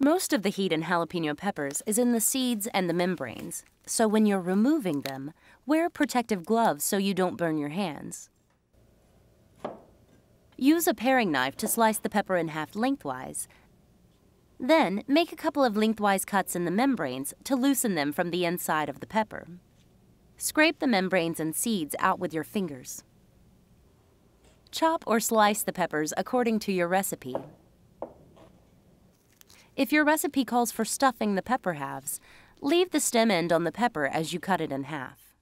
Most of the heat in jalapeno peppers is in the seeds and the membranes, so when you're removing them, wear protective gloves so you don't burn your hands. Use a paring knife to slice the pepper in half lengthwise. Then, make a couple of lengthwise cuts in the membranes to loosen them from the inside of the pepper. Scrape the membranes and seeds out with your fingers. Chop or slice the peppers according to your recipe. If your recipe calls for stuffing the pepper halves, leave the stem end on the pepper as you cut it in half.